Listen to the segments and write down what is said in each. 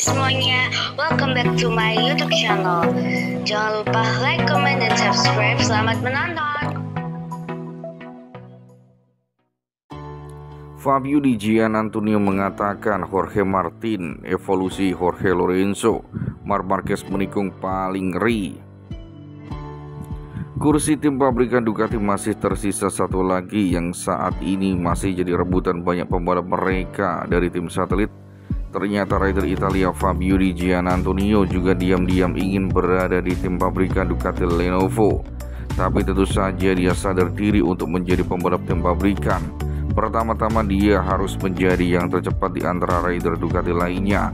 semuanya, welcome back to my YouTube channel. Jangan lupa like, comment, dan subscribe. Selamat menonton. Fabio Di Giannantonio mengatakan Jorge Martin evolusi Jorge Lorenzo, Marc Marquez menikung paling ngeri. Kursi tim pabrikan Ducati masih tersisa satu lagi yang saat ini masih jadi rebutan banyak pembalap mereka dari tim satelit. Ternyata rider Italia Fabio Di Giannantonio juga diam-diam ingin berada di tim pabrikan Ducati Lenovo. Tapi tentu saja dia sadar diri untuk menjadi pembalap tim pabrikan. Pertama-tama dia harus menjadi yang tercepat di antara rider Ducati lainnya.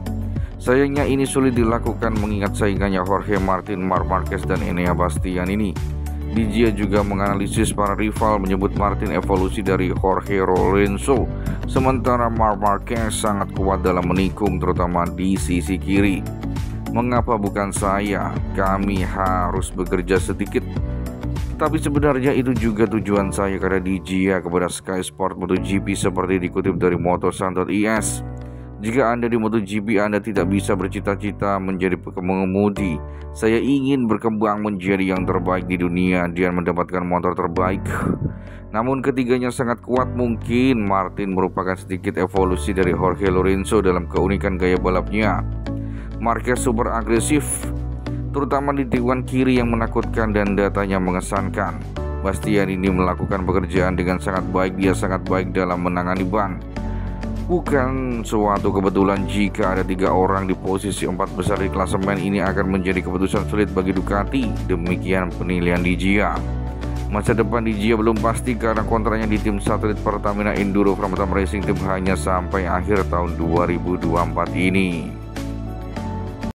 Sayangnya ini sulit dilakukan mengingat saingannya Jorge Martin, Marc Marquez, dan Enea Bastianini. Di Gia juga menganalisis para rival, menyebut Martin evolusi dari Jorge Lorenzo, sementara Marc Marquez sangat kuat dalam menikung terutama di sisi kiri. Mengapa bukan saya? Kami harus bekerja sedikit. Tapi sebenarnya itu juga tujuan saya karena di Gia kepada Sky Sport MotoGP seperti dikutip dari motosan.es. Jika Anda di MotoGP, Anda tidak bisa bercita-cita menjadi pengemudi. Saya ingin berkembang menjadi yang terbaik di dunia dan mendapatkan motor terbaik. Namun ketiganya sangat kuat. Mungkin Martin merupakan sedikit evolusi dari Jorge Lorenzo dalam keunikan gaya balapnya. Marquez super agresif, terutama di tikungan kiri yang menakutkan dan datanya mengesankan. Bastianini melakukan pekerjaan dengan sangat baik. Dia sangat baik dalam menangani ban. Bukan suatu kebetulan jika ada tiga orang di posisi empat besar di klasemen. Ini akan menjadi keputusan sulit bagi Ducati. Demikian penilaian Di Gia. Masa depan Di Gia belum pasti karena kontraknya di tim satelit Pertamina Induro Pramata Racing Team hanya sampai akhir tahun 2024 ini.